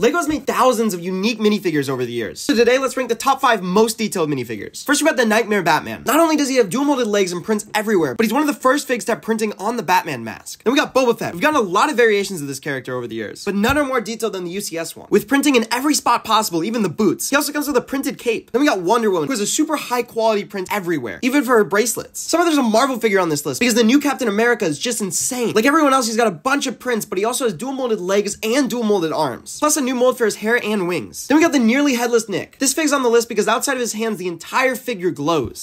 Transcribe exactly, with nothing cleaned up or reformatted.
LEGO's made thousands of unique minifigures over the years. So today, let's rank the top five most detailed minifigures. First, we got the Nightmare Batman. Not only does he have dual molded legs and prints everywhere, but he's one of the first figs to have printing on the Batman mask. Then we got Boba Fett. We've gotten a lot of variations of this character over the years, but none are more detailed than the U C S one, with printing in every spot possible, even the boots. He also comes with a printed cape. Then we got Wonder Woman, who has a super high quality print everywhere, even for her bracelets. Somehow there's a Marvel figure on this list because the new Captain America is just insane. Like everyone else, he's got a bunch of prints, but he also has dual molded legs and dual molded arms. Plus a new mold for his hair and wings. Then we got the Nearly Headless Nick. This fig's on the list because outside of his hands, the entire figure glows.